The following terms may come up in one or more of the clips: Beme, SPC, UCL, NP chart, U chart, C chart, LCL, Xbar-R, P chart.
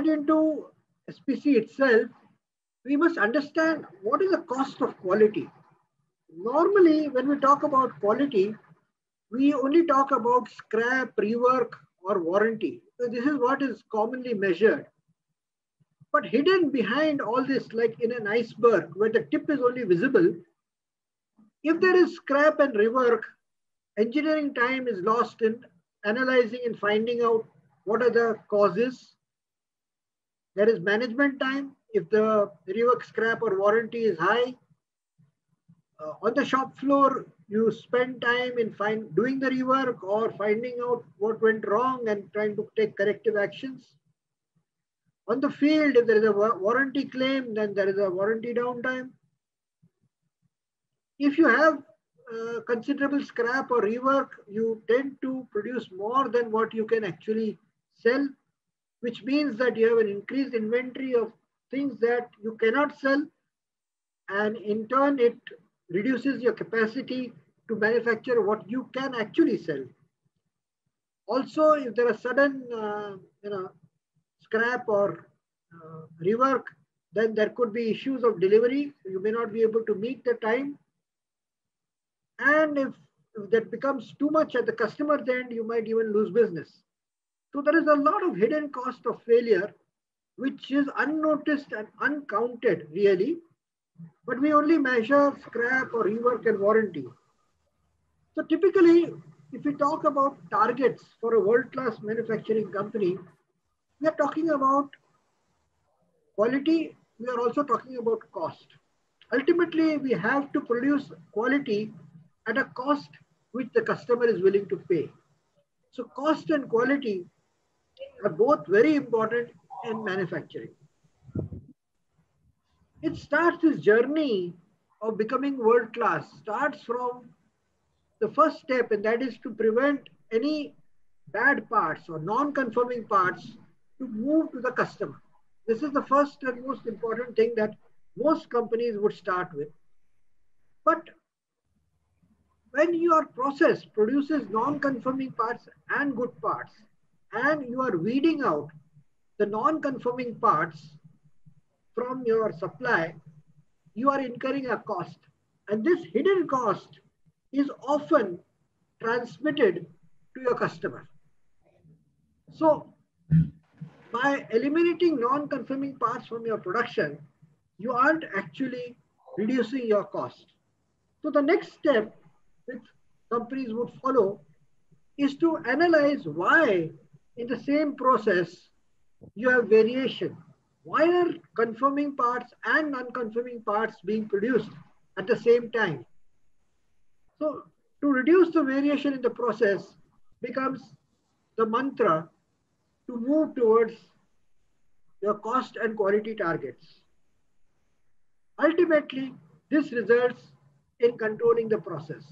get into SPC itself, we must understand what is the cost of quality. Normally, when we talk about quality, we only talk about scrap, rework, or warranty. So this is what is commonly measured. But hidden behind all this, like in an iceberg, where the tip is only visible, if there is scrap and rework, engineering time is lost in analyzing and finding out what are the causes. There is management time if the rework, scrap, or warranty is high. On the shop floor, you spend time in doing the rework or finding out what went wrong and trying to take corrective actions. On the field, if there is a warranty claim, then there is a warranty downtime. If you have considerable scrap or rework, you tend to produce more than what you can actually sell, which means that you have an increased inventory of things that you cannot sell, and in turn it reduces your capacity to manufacture what you can actually sell. Also, if there are sudden scrap or rework, then there could be issues of delivery. You may not be able to meet the time. And if that becomes too much at the customer's end, you might even lose business. So there is a lot of hidden cost of failure, which is unnoticed and uncounted really, but we only measure scrap or rework and warranty. So typically, if we talk about targets for a world-class manufacturing company, we are talking about quality, we are also talking about cost. Ultimately, we have to produce quality at a cost which the customer is willing to pay. So cost and quality are both very important in manufacturing. It starts this journey of becoming world-class, starts from the first step, and that is to prevent any bad parts or non-conforming parts to move to the customer. This is the first and most important thing that most companies would start with. But when your process produces non-conforming parts and good parts, and you are weeding out the non-conforming parts from your supply, you are incurring a cost. And this hidden cost is often transmitted to your customer. So by eliminating non-conforming parts from your production, you aren't actually reducing your cost. So the next step which companies would follow is to analyze why in the same process you have variation. Why are conforming parts and non-conforming parts being produced at the same time? So to reduce the variation in the process becomes the mantra to move towards your cost and quality targets. Ultimately, this results in controlling the process.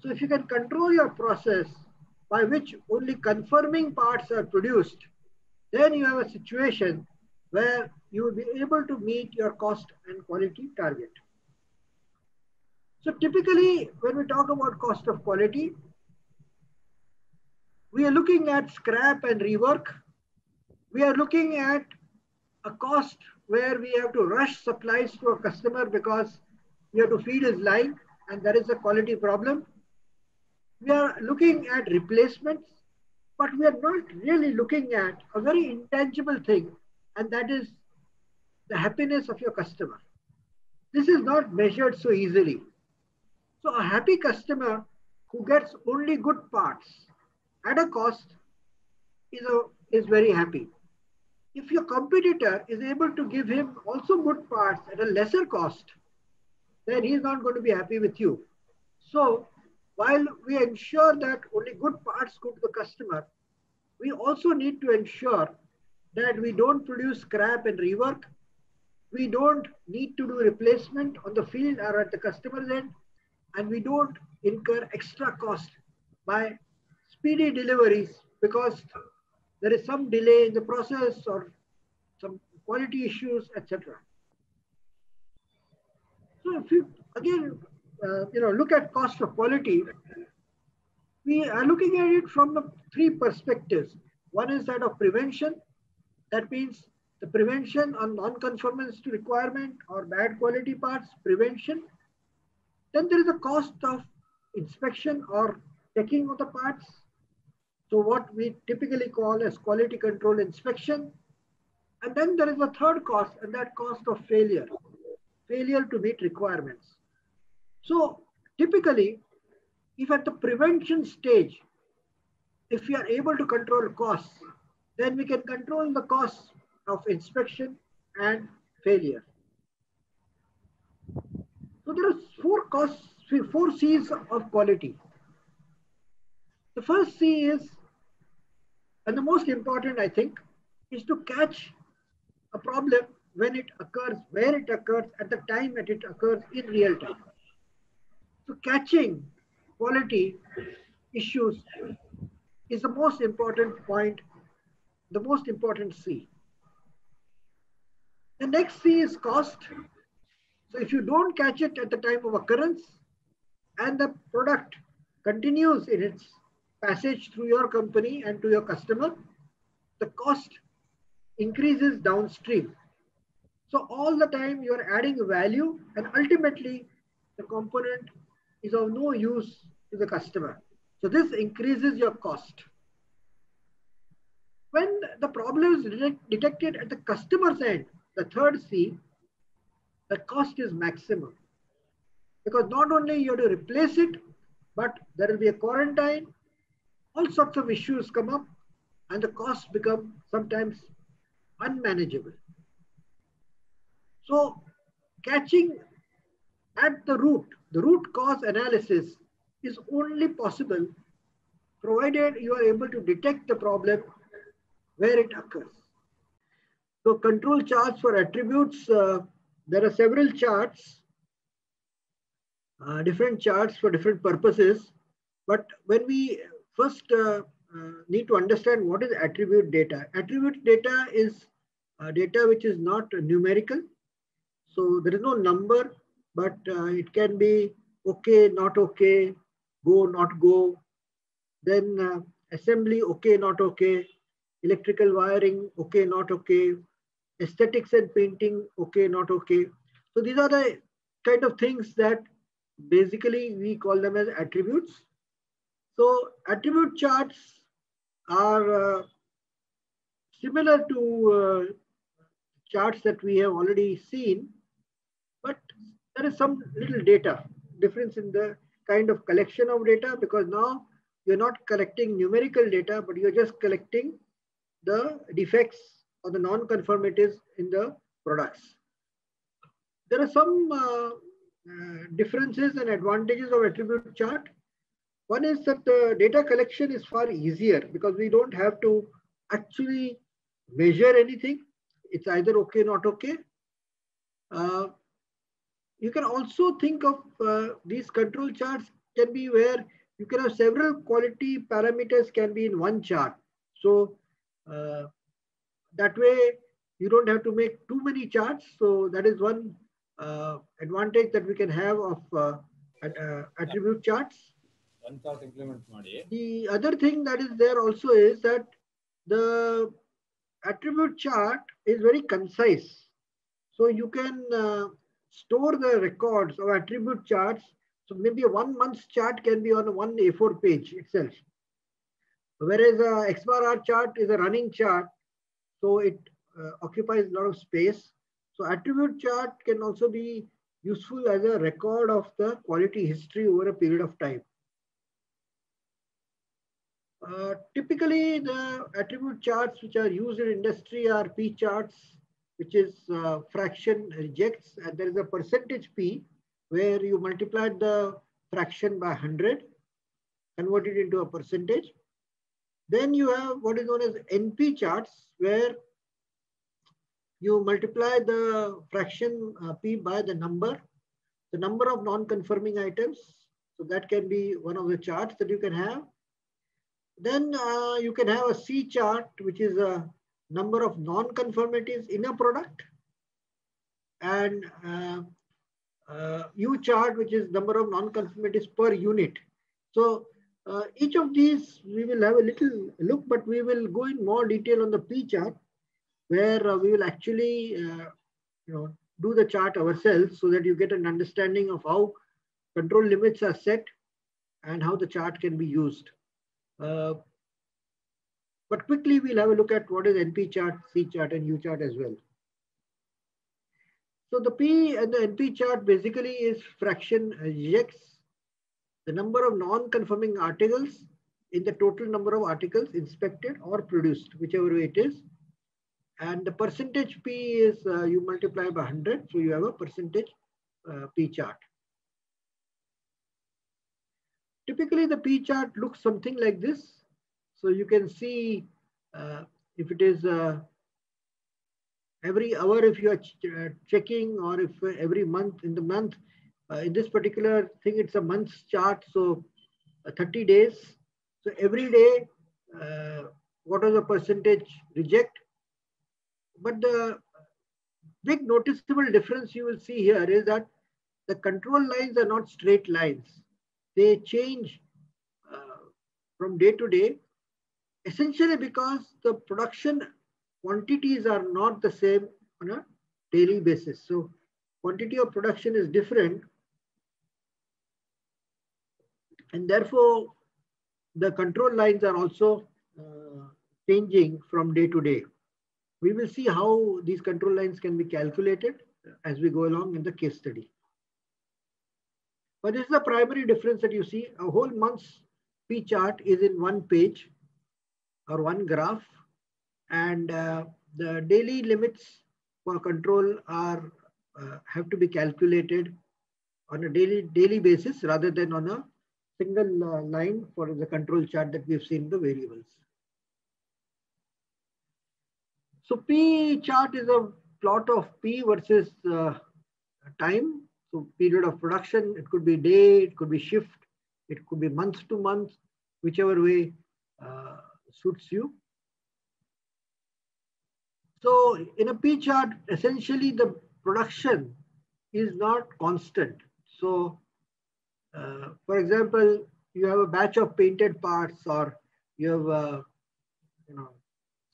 So if you can control your process by which only conforming parts are produced, then you have a situation where you will be able to meet your cost and quality target. So typically, when we talk about cost of quality, we are looking at scrap and rework. We are looking at a cost where we have to rush supplies to a customer because we have to feed his line, and that is a quality problem. We are looking at replacements, but we are not really looking at a very intangible thing, and that is the happiness of your customer. This is not measured so easily. So a happy customer who gets only good parts at a cost is very happy. If your competitor is able to give him also good parts at a lesser cost, then he's not going to be happy with you. So while we ensure that only good parts go to the customer, we also need to ensure that we don't produce scrap and rework. We don't need to do replacement on the field or at the customer's end. And we don't incur extra cost by speedy deliveries because there is some delay in the process or some quality issues, etc. So if you, again, look at cost of quality, we are looking at it from three perspectives. One is that of prevention. That means The prevention on non-conformance to requirement or bad quality parts, prevention. Then there is a cost of inspection or checking of the parts. So what we typically call as quality control inspection. And then there is a third cost, and that cost of failure. Failure to meet requirements. So typically, if at the prevention stage, if we are able to control costs, then we can control the costs of inspection and failure. So there are four costs, four C's of quality. The first C is, and the most important I think, is to catch a problem when it occurs, where it occurs, at the time that it occurs in real time. So catching quality issues is the most important point, the most important C. The next C is cost. So if you don't catch it at the time of occurrence and the product continues in its passage through your company and to your customer, the cost increases downstream. So all the time you are adding value and ultimately the component is of no use to the customer. So this increases your cost. When the problem is detected at the customer's end, the third C, the cost is maximum, because not only you have to replace it, but there will be a quarantine, all sorts of issues come up and the costs become sometimes unmanageable. So catching at the root cause analysis is only possible provided you are able to detect the problem where it occurs. So control charts for attributes, there are several charts, different charts for different purposes. But when we first need to understand what is attribute data is data which is not numerical. So there is no number, but it can be okay, not okay, go, not go, then assembly, okay, not okay, electrical wiring, okay, not okay, aesthetics and painting, okay, not okay. So these are the kind of things that basically we call them as attributes. So attribute charts are similar to charts that we have already seen, but there is some little data difference in the kind of collection of data, because now you're not collecting numerical data, but you're just collecting the defects or the non-conformities in the products. There are some differences and advantages of attribute chart. One is that the data collection is far easier because we don't have to actually measure anything. It's either okay, not okay. You can also think of these control charts can be where you can have several quality parameters can be in one chart. So that way you don't have to make too many charts. So that is one advantage that we can have of attribute charts. One chart implement. The other thing that is there also is that the attribute chart is very concise. So you can store the records of attribute charts. So maybe a 1 month's chart can be on one A4 page itself. Whereas a Xbar-R chart is a running chart, so it occupies a lot of space. So attribute chart can also be useful as a record of the quality history over a period of time. Typically, the attribute charts which are used in industry are P charts, which is fraction rejects, and there is a percentage P where you multiply the fraction by 100, convert it into a percentage. Then you have what is known as NP charts, where you multiply the fraction P by the number of non-conforming items. So that can be one of the charts that you can have. Then you can have a C chart, which is a number of non-conformities in a product, and U chart, which is number of non-conformities per unit. So each of these we will have a little look, but we will go in more detail on the P chart, where we will actually do the chart ourselves so that you get an understanding of how control limits are set and how the chart can be used. But quickly, we'll have a look at what is NP chart, C chart and U chart as well. So the P and the NP chart basically is fraction rejects the number of non-conforming articles in the total number of articles inspected or produced, whichever way it is. And the percentage P is you multiply by 100. So you have a percentage P chart. Typically, the P chart looks something like this. So you can see if it is every hour, if you are checking, or if every month in the month, in this particular thing, it's a month's chart. So 30 days. So every day, what is the percentage reject? But the big noticeable difference you will see here is that the control lines are not straight lines. They change from day to day, essentially because the production quantities are not the same on a daily basis. So quantity of production is different, and therefore the control lines are also changing from day to day. We will see how these control lines can be calculated as we go along in the case study. But this is the primary difference that you see. A whole month's P chart is in one page or one graph, and the daily limits for control are have to be calculated on a daily basis rather than on a single line for the control chart that we've seen the variables. So P chart is a plot of P versus time. So period of production, it could be day, it could be shift, it could be month to month, whichever way suits you. So in a P chart, essentially the production is not constant. So for example, you have a batch of painted parts, or you have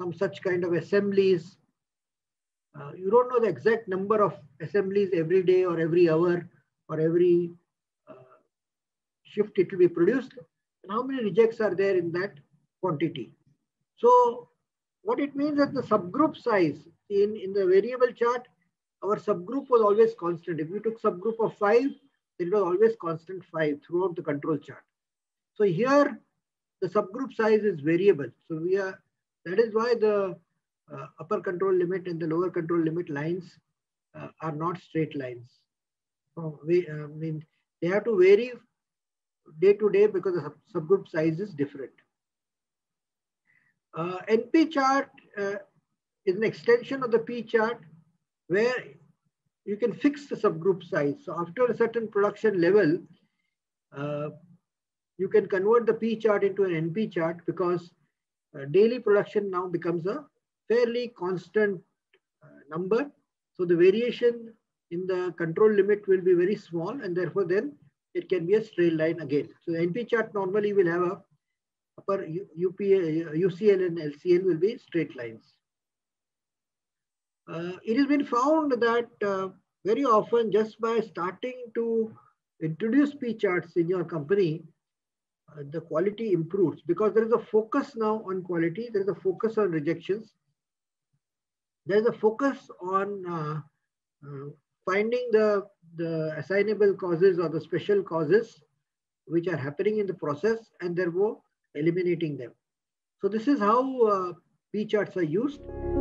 some such kind of assemblies. You don't know the exact number of assemblies every day or every hour or every shift it will be produced, and how many rejects are there in that quantity. So what it means that the subgroup size in the variable chart, our subgroup was always constant. If you took subgroup of 5, then it was always constant 5 throughout the control chart. So here the subgroup size is variable. So we are, that is why the upper control limit and the lower control limit lines are not straight lines. So they have to vary day to day because the subgroup size is different. NP chart is an extension of the P chart where you can fix the subgroup size. So after a certain production level, you can convert the P chart into an NP chart because daily production now becomes a fairly constant number. So the variation in the control limit will be very small, and therefore then it can be a straight line again. So the NP chart normally will have a upper UCL and LCL will be straight lines. It has been found that very often just by starting to introduce P charts in your company, the quality improves because there is a focus now on quality. There is a focus on rejections. There is a focus on finding the assignable causes or the special causes which are happening in the process, and therefore eliminating them. So this is how P charts are used.